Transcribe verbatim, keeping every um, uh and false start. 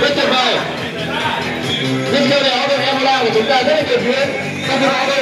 Rất tuyệt vời. Những điều đó được em làm của chúng ta rất là tuyệt vời.